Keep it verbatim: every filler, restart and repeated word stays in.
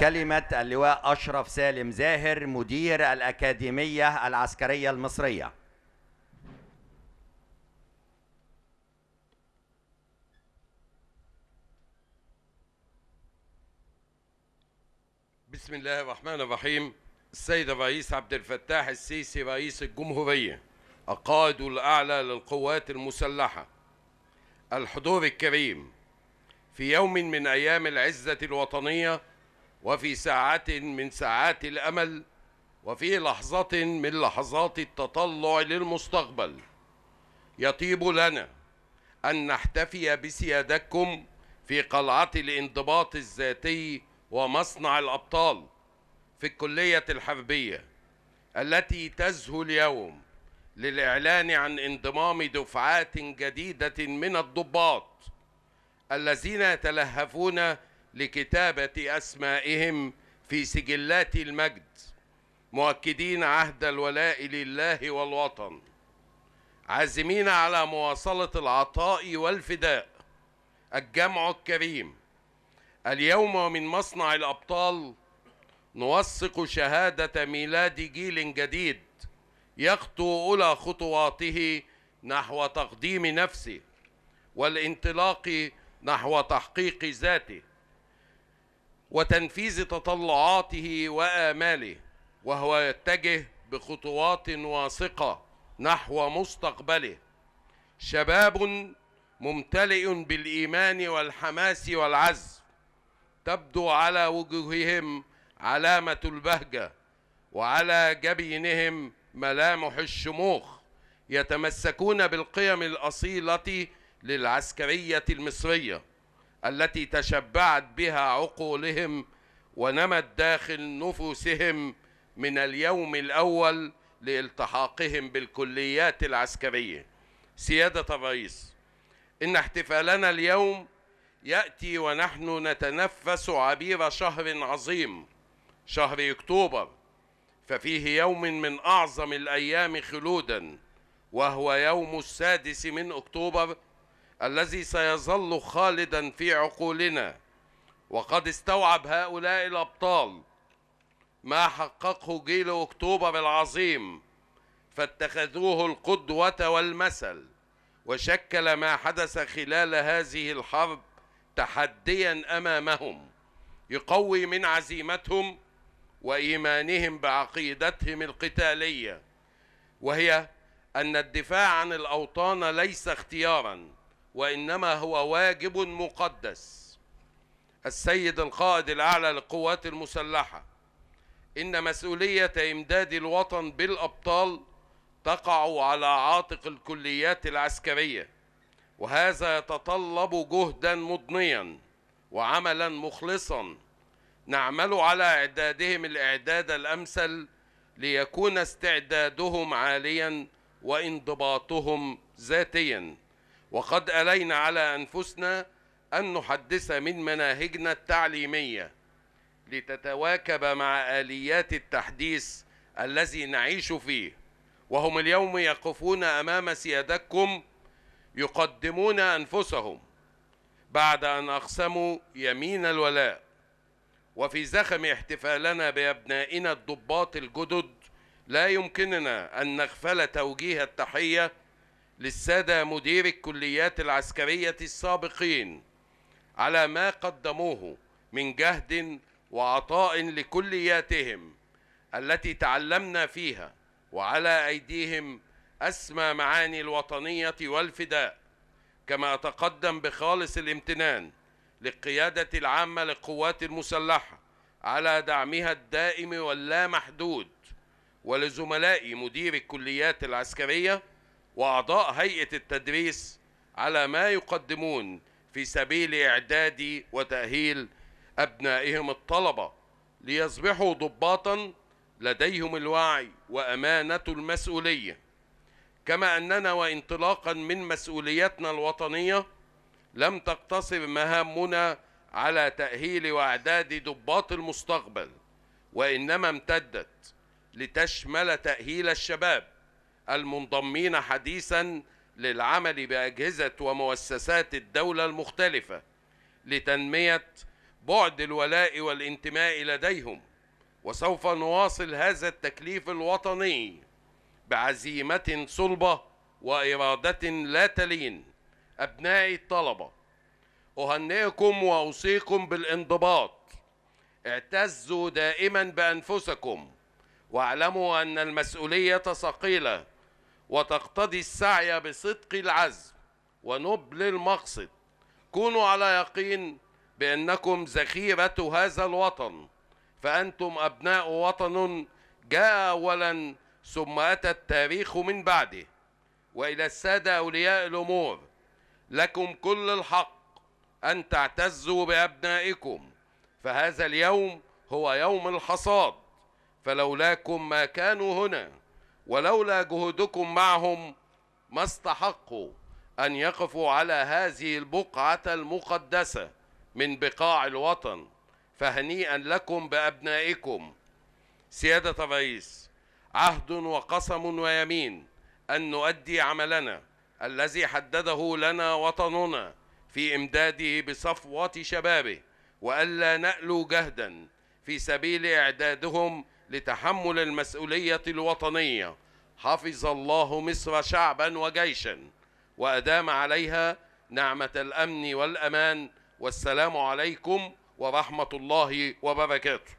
كلمة اللواء أشرف سالم زاهر مدير الأكاديمية العسكرية المصرية. بسم الله الرحمن الرحيم. السيد الرئيس عبد الفتاح السيسي رئيس الجمهورية، القائد الأعلى للقوات المسلحة، الحضور الكريم، في يوم من أيام العزة الوطنية، وفي ساعة من ساعات الأمل، وفي لحظة من لحظات التطلع للمستقبل، يطيب لنا أن نحتفي بسيادتكم في قلعة الانضباط الذاتي ومصنع الأبطال في الكلية الحربية، التي تزهو اليوم للإعلان عن انضمام دفعات جديدة من الضباط الذين يتلهفون لكتابة أسمائهم في سجلات المجد، مؤكدين عهد الولاء لله والوطن، عازمين على مواصلة العطاء والفداء. الجمع الكريم، اليوم ومن مصنع الأبطال نوثق شهادة ميلاد جيل جديد يخطو أولى خطواته نحو تقديم نفسه والانطلاق نحو تحقيق ذاته وتنفيذ تطلعاته وآماله، وهو يتجه بخطوات واثقة نحو مستقبله. شباب ممتلئ بالإيمان والحماس والعزم، تبدو على وجوههم علامة البهجة، وعلى جبينهم ملامح الشموخ، يتمسكون بالقيم الأصيلة للعسكرية المصرية التي تشبعت بها عقولهم ونمت داخل نفوسهم من اليوم الأول لالتحاقهم بالكليات العسكرية. سيادة الرئيس، إن احتفالنا اليوم يأتي ونحن نتنفس عبير شهر عظيم، شهر أكتوبر، ففيه يوم من أعظم الأيام خلوداً، وهو يوم السادس من أكتوبر، الذي سيظل خالداً في عقولنا. وقد استوعب هؤلاء الأبطال ما حققه جيل أكتوبر العظيم، فاتخذوه القدوة والمثل، وشكل ما حدث خلال هذه الحرب تحدياً أمامهم يقوي من عزيمتهم وإيمانهم بعقيدتهم القتالية، وهي أن الدفاع عن الأوطان ليس اختياراً، وإنما هو واجب مقدس. السيد القائد الأعلى للقوات المسلحة، إن مسؤولية إمداد الوطن بالأبطال تقع على عاتق الكليات العسكرية، وهذا يتطلب جهداً مضنياً وعملاً مخلصاً، نعمل على إعدادهم الإعداد الأمثل ليكون استعدادهم عالياً وانضباطهم ذاتياً. وقد ألينا على أنفسنا أن نحدث من مناهجنا التعليمية لتتواكب مع آليات التحديث الذي نعيش فيه، وهم اليوم يقفون أمام سيادتكم يقدمون أنفسهم بعد أن أقسموا يمين الولاء. وفي زخم احتفالنا بأبنائنا الضباط الجدد، لا يمكننا أن نغفل توجيه التحية للسادة مدير الكليات العسكرية السابقين على ما قدموه من جهد وعطاء لكلياتهم التي تعلمنا فيها وعلى أيديهم أسمى معاني الوطنية والفداء. كما أتقدم بخالص الامتنان للقيادة العامة للقوات المسلحة على دعمها الدائم واللامحدود، ولزملائي مدير الكليات العسكرية وأعضاء هيئة التدريس على ما يقدمون في سبيل إعداد وتأهيل أبنائهم الطلبة ليصبحوا ضباطاً لديهم الوعي وأمانة المسؤولية. كما أننا وانطلاقاً من مسؤوليتنا الوطنية لم تقتصر مهامنا على تأهيل وإعداد ضباط المستقبل، وإنما امتدت لتشمل تأهيل الشباب المنضمين حديثاً للعمل بأجهزة ومؤسسات الدولة المختلفة لتنمية بعد الولاء والانتماء لديهم، وسوف نواصل هذا التكليف الوطني بعزيمة صلبة وإرادة لا تلين. أبنائي الطلبة، أهنئكم وأوصيكم بالانضباط، اعتزوا دائما بأنفسكم، واعلموا أن المسؤولية ثقيلة وتقتضي السعي بصدق العزم ونبل المقصد. كونوا على يقين بأنكم ذخيرة هذا الوطن، فأنتم أبناء وطن جاء أولا ثم أتى التاريخ من بعده. وإلى السادة أولياء الأمور، لكم كل الحق أن تعتزوا بأبنائكم، فهذا اليوم هو يوم الحصاد، فلولاكم ما كانوا هنا، ولولا جهودكم معهم ما استحقوا أن يقفوا على هذه البقعة المقدسة من بقاع الوطن. فهنيئا لكم بأبنائكم. سيادة الرئيس، عهد وقسم ويمين أن نؤدي عملنا الذي حدده لنا وطننا في إمداده بصفوة شبابه، وألا نألو جهدا في سبيل إعدادهم لتحمل المسؤولية الوطنية. حفظ الله مصر شعبا وجيشا، وأدام عليها نعمة الأمن والأمان. والسلام عليكم ورحمة الله وبركاته.